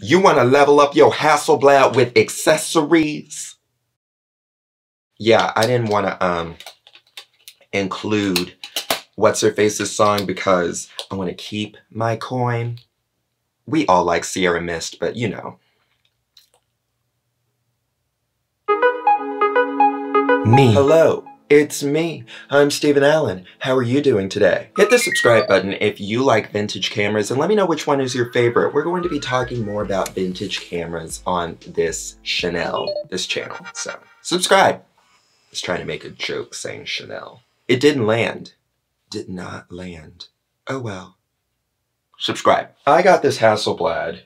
You want to level up your Hasselblad with accessories? Yeah, I didn't want to include What's-Her-Face's song because I want to keep my coin. We all like Sierra Mist, but you know. Me. Hello, it's me. I'm Steven Allen. How are you doing today? Hit the subscribe button if you like vintage cameras and let me know which one is your favorite. We're going to be talking more about vintage cameras on this channel, so subscribe. I was trying to make a joke saying Chanel. It didn't land. Did not land. Oh well. Subscribe. I got this Hasselblad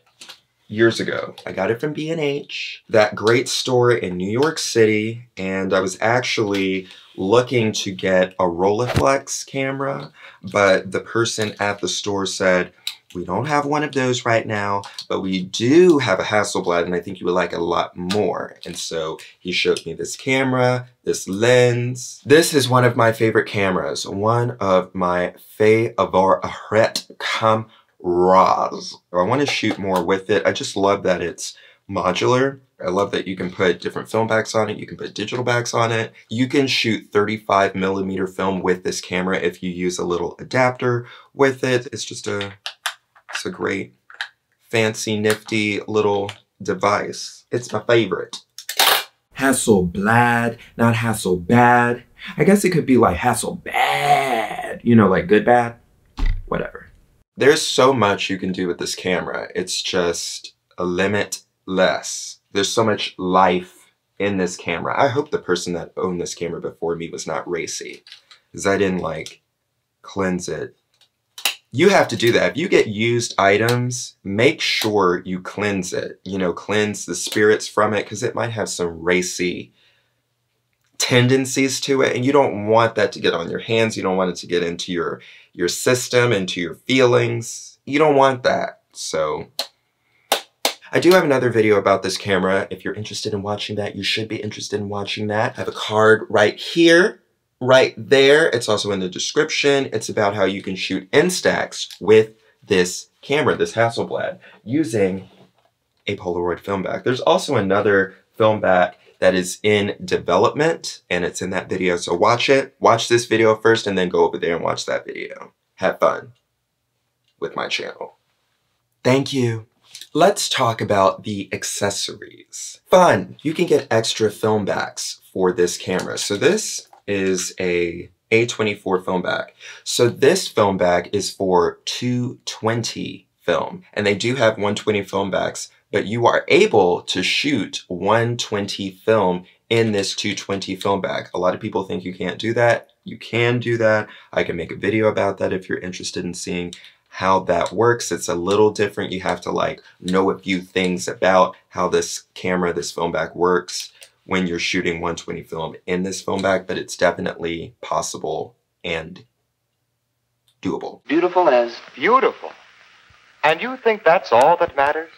years ago. I got it from B&H, that great store in New York City, and I was actually looking to get a Rolleiflex camera, but the person at the store said, we don't have one of those right now, but we do have a Hasselblad, and I think you would like it a lot more. And so he showed me this camera, this lens. This is one of my favorite cameras, one of my favorite cameras. I want to shoot more with it. I just love that it's modular. I love that you can put different film backs on it. You can put digital backs on it. You can shoot 35mm film with this camera if you use a little adapter with it. It's just a great, fancy, nifty little device. It's my favorite. Hasselblad, not Hasselbad. I guess it could be like Hasselbad, you know, like good, bad, whatever. There's so much you can do with this camera. It's just a limitless. There's so much life in this camera. I hope the person that owned this camera before me was not racy, because I didn't like cleanse it. You have to do that. If you get used items, make sure you cleanse it. You know, cleanse the spirits from it, because it might have some racy tendencies to it, and you don't want that to get on your hands. You don't want it to get into your system, into your feelings. You don't want that. So I do have another video about this camera. If you're interested in watching that, you should be interested in watching that. I have a card right here, right there. It's also in the description. It's about how you can shoot Instax with this camera, this Hasselblad, using a Polaroid film back. There's also another film back that is in development, and it's in that video, so watch it. Watch this video first, and then go over there and watch that video. Have fun with my channel. Thank you. Let's talk about the accessories. Fun! You can get extra film backs for this camera. So this is a A24 film back. So this film back is for 220 film, and they do have 120 film backs, but you are able to shoot 120 film in this 220 film back. A lot of people think you can't do that. You can do that. I can make a video about that if you're interested in seeing how that works. It's a little different. You have to like know a few things about how this camera, this film back works when you're shooting 120 film in this film back, but it's definitely possible and doable. Beautiful as beautiful. And you think that's all that matters?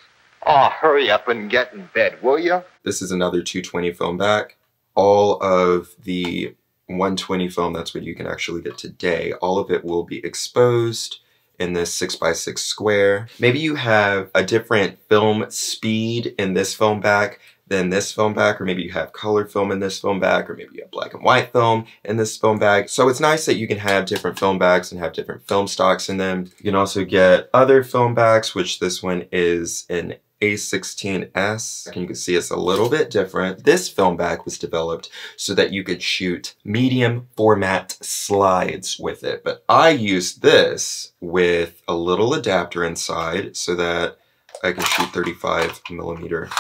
Oh, hurry up and get in bed, will you? This is another 220 film back. All of the 120 film, that's what you can actually get today. All of it will be exposed in this 6x6 square. Maybe you have a different film speed in this film back than this film back, or maybe you have color film in this film back, or maybe you have black and white film in this film back. So it's nice that you can have different film backs and have different film stocks in them. You can also get other film backs, which this one is an A16S, and you can see it's a little bit different. This film back was developed so that you could shoot medium format slides with it, but I used this with a little adapter inside so that I can shoot 35mm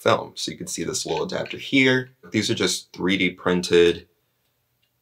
film. So you can see this little adapter here. These are just 3D printed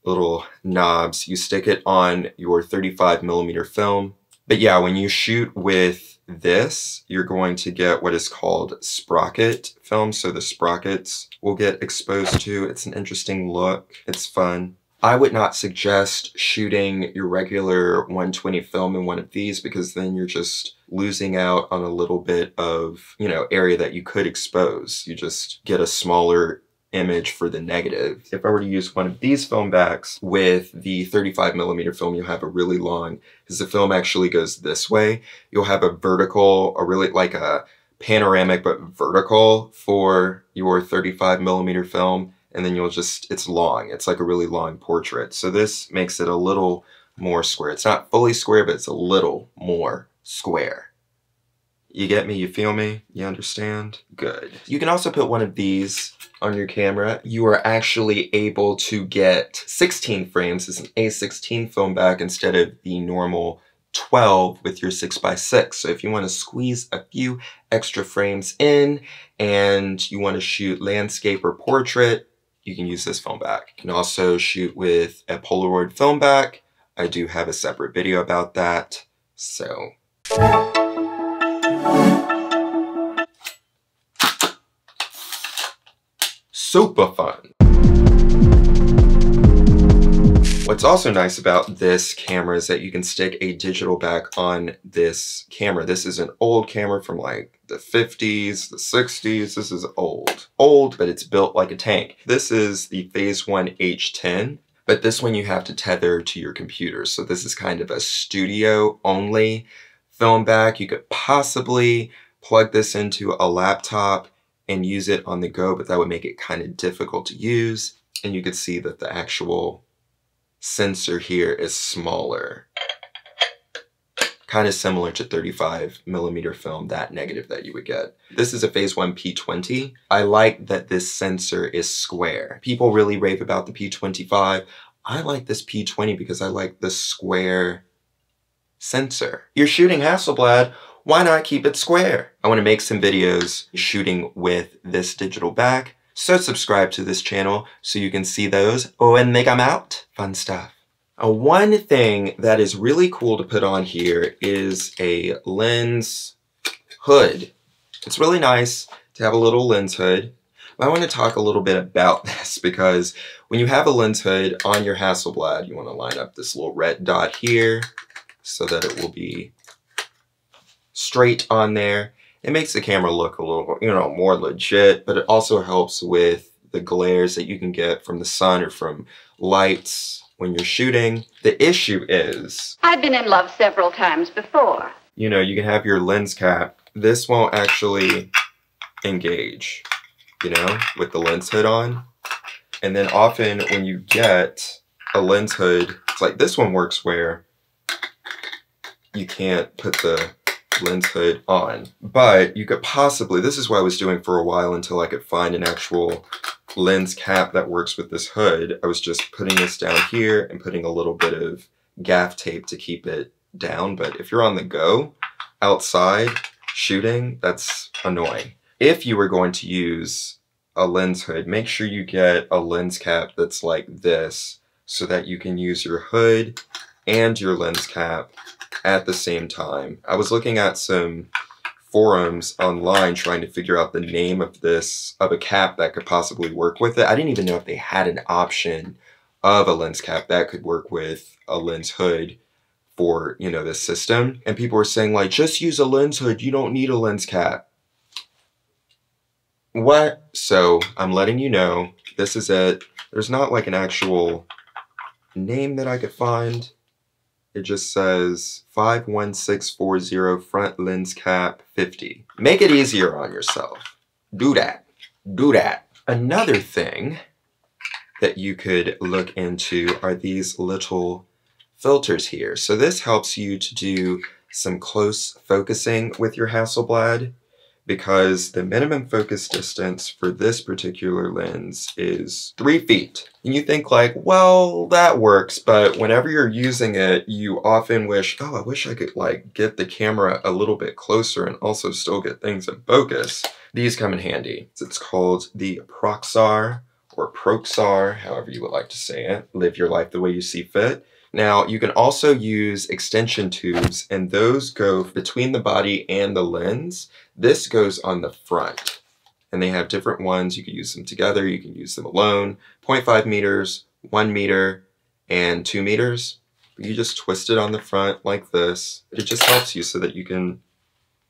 little knobs. You stick it on your 35mm film. But yeah, when you shoot with this, you're going to get what is called sprocket film, so the sprockets will get exposed to. It's an interesting look. It's fun. I would not suggest shooting your regular 120 film in one of these, because then you're just losing out on a little bit of, you know, area that you could expose. You just get a smaller image for the negative. If I were to use one of these film backs with the 35mm film, you'll have a really long, because the film actually goes this way, you'll have a vertical, a really like a panoramic but vertical for your 35mm film, and then you'll just, it's long. It's like a really long portrait. So this makes it a little more square. It's not fully square, but it's a little more square. You get me? You feel me? You understand? Good. You can also put one of these on your camera. You are actually able to get 16 frames as an A16 film back instead of the normal 12 with your 6x6. So if you want to squeeze a few extra frames in and you want to shoot landscape or portrait, you can use this film back. You can also shoot with a Polaroid film back. I do have a separate video about that, so. Super fun. What's also nice about this camera is that you can stick a digital back on this camera. This is an old camera from like the 50s, the 60s. This is old. Old, but it's built like a tank. This is the Phase One H10, but this one you have to tether to your computer. So this is kind of a studio only film back. You could possibly plug this into a laptop and use it on the go, but that would make it kind of difficult to use. And you could see that the actual sensor here is smaller. Kind of similar to 35mm film, that negative that you would get. This is a Phase One P20. I like that this sensor is square. People really rave about the P25. I like this P20 because I like the square sensor. You're shooting Hasselblad, why not keep it square? I want to make some videos shooting with this digital back, so subscribe to this channel so you can see those when they come out. Fun stuff. One thing that is really cool to put on here is a lens hood. It's really nice to have a little lens hood. I want to talk a little bit about this because when you have a lens hood on your Hasselblad, you want to line up this little red dot here so that it will be straight on there. It makes the camera look a little, you know, more legit, but it also helps with the glares that you can get from the sun or from lights when you're shooting. The issue is, I've been in love several times before. You know, you can have your lens cap. This won't actually engage, you know, with the lens hood on. And then often when you get a lens hood, it's like this one works where you can't put the lens hood on, but you could possibly, this is what I was doing for a while until I could find an actual lens cap that works with this hood. I was just putting this down here and putting a little bit of gaff tape to keep it down, but if you're on the go outside shooting, that's annoying. If you were going to use a lens hood, make sure you get a lens cap that's like this so that you can use your hood and your lens cap at the same time. I was looking at some forums online trying to figure out the name of this, of a cap that could possibly work with it. I didn't even know if they had an option of a lens cap that could work with a lens hood for, you know, this system. And people were saying like, just use a lens hood. You don't need a lens cap. What? So I'm letting you know, this is it. There's not like an actual name that I could find. It just says 51640 front lens cap 50. Make it easier on yourself. Do that. Do that. Another thing that you could look into are these little filters here. So this helps you to do some close focusing with your Hasselblad because the minimum focus distance for this particular lens is 3 feet. And you think like, well, that works, but whenever you're using it, you often wish, oh, I wish I could like get the camera a little bit closer and also still get things in focus. These come in handy. It's called the Proxar or Proxar, however you would like to say it. Live your life the way you see fit. Now, you can also use extension tubes, and those go between the body and the lens. This goes on the front, and they have different ones. You can use them together. You can use them alone. 0.5 meters, 1 meter, and 2 meters. But you just twist it on the front like this. It just helps you so that you can,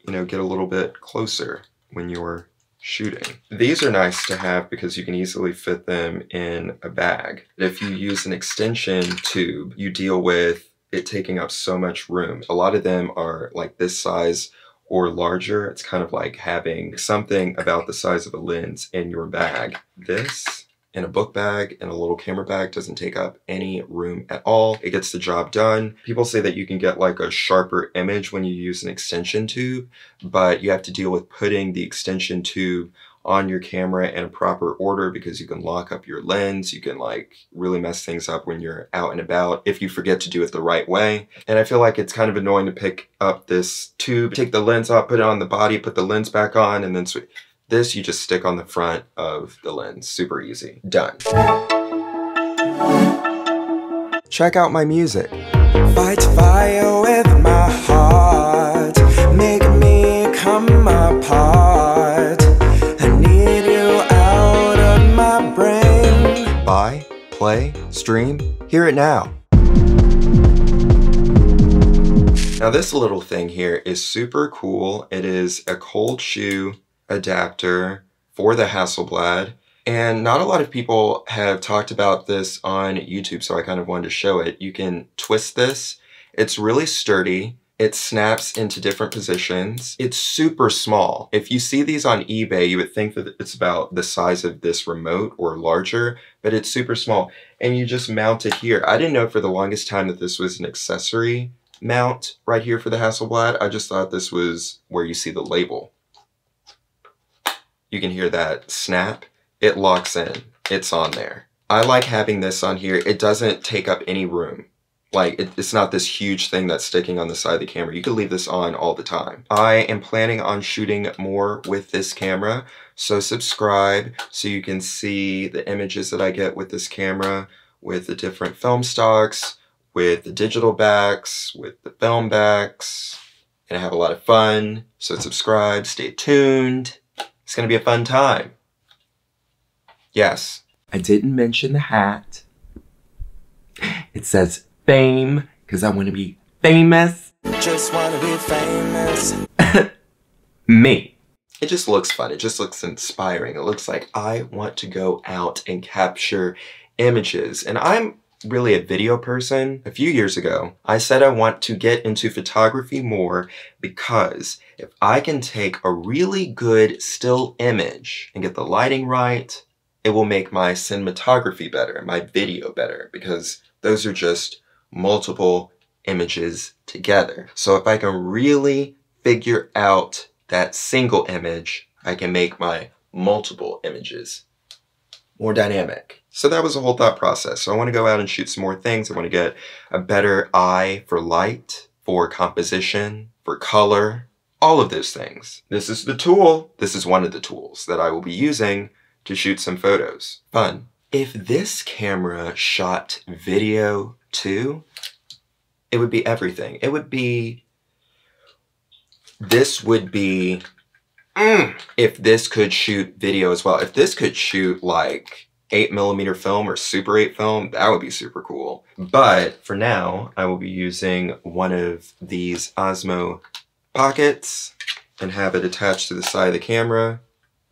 you know, get a little bit closer when you're shooting. These are nice to have because you can easily fit them in a bag. If you use an extension tube, you deal with it taking up so much room. A lot of them are like this size or larger. It's kind of like having something about the size of a lens in your bag. This in a book bag and a little camera bag doesn't take up any room at all. It gets the job done. People say that you can get like a sharper image when you use an extension tube, but you have to deal with putting the extension tube on your camera in a proper order because you can lock up your lens. You can like really mess things up when you're out and about if you forget to do it the right way. And I feel like it's kind of annoying to pick up this tube, take the lens off, put it on the body, put the lens back on, and then this you just stick on the front of the lens. Super easy. Done. Check out my music. Fight fire with my heart. Make me come apart. Buy, play, stream, hear it now. Now this little thing here is super cool. It is a cold shoe adapter for the Hasselblad. And not a lot of people have talked about this on YouTube, so I kind of wanted to show it. You can twist this. It's really sturdy. It snaps into different positions. It's super small. If you see these on eBay, you would think that it's about the size of this remote or larger, but it's super small. And you just mount it here. I didn't know for the longest time that this was an accessory mount right here for the Hasselblad. I just thought this was where you see the label. You can hear that snap. It locks in. It's on there. I like having this on here. It doesn't take up any room. Like, it's not this huge thing that's sticking on the side of the camera. You could leave this on all the time. I am planning on shooting more with this camera, so subscribe so you can see the images that I get with this camera, with the different film stocks, with the digital backs, with the film backs. Gonna have a lot of fun, so subscribe, stay tuned. It's gonna be a fun time. Yes. I didn't mention the hat. It says fame, because I want to be famous. Just want to be famous. Me. It just looks fun. It just looks inspiring. It looks like I want to go out and capture images. And I'm really a video person. A few years ago, I said I want to get into photography more because if I can take a really good still image and get the lighting right, it will make my cinematography better, my video better, because those are just multiple images together. So if I can really figure out that single image, I can make my multiple images more dynamic. So that was the whole thought process. So I want to go out and shoot some more things. I want to get a better eye for light, for composition, for color, all of those things. This is the tool. This is one of the tools that I will be using to shoot some photos. Fun. If this camera shot video too, it would be everything. It would be, this would be, if this could shoot video as well. If this could shoot like 8mm film or Super 8 film, that would be super cool. But for now, I will be using one of these Osmo Pockets and have it attached to the side of the camera.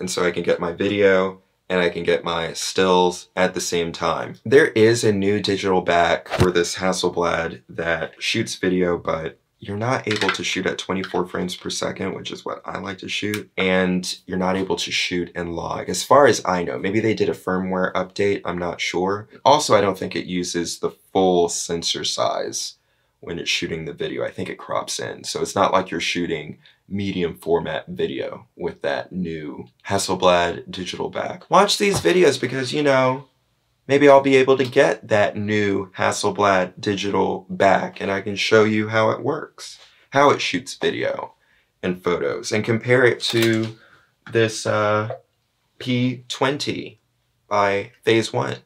And so I can get my video and I can get my stills at the same time. There is a new digital back for this Hasselblad that shoots video, but you're not able to shoot at 24 frames per second, which is what I like to shoot. And you're not able to shoot and log. As far as I know, maybe they did a firmware update, I'm not sure. Also, I don't think it uses the full sensor size when it's shooting the video. I think it crops in. So it's not like you're shooting medium format video with that new Hasselblad digital back. Watch these videos because, you know, maybe I'll be able to get that new Hasselblad digital back and I can show you how it works, how it shoots video and photos, and compare it to this P20 by Phase One.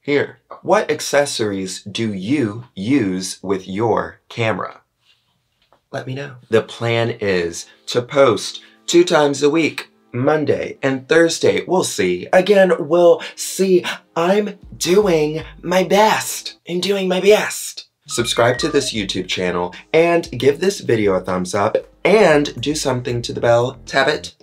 Here. What accessories do you use with your camera? Let me know. The plan is to post 2 times a week, Monday and Thursday. We'll see. Again, we'll see. I'm doing my best. I'm doing my best. Subscribe to this YouTube channel and give this video a thumbs up and do something to the bell. Tap it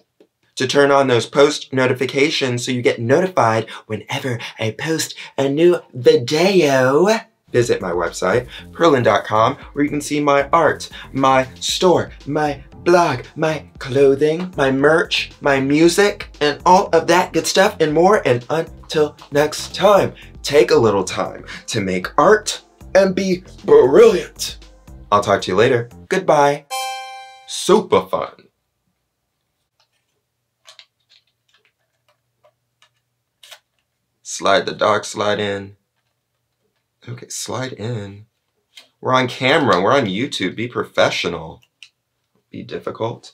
to turn on those post notifications so you get notified whenever I post a new video. Visit my website, Prillen.com, where you can see my art, my store, my blog, my clothing, my merch, my music, and all of that good stuff and more. And until next time, take a little time to make art and be brilliant. I'll talk to you later. Goodbye. Super fun. Slide the dock, slide in. Okay, slide in. We're on camera, we're on YouTube, be professional. Be difficult.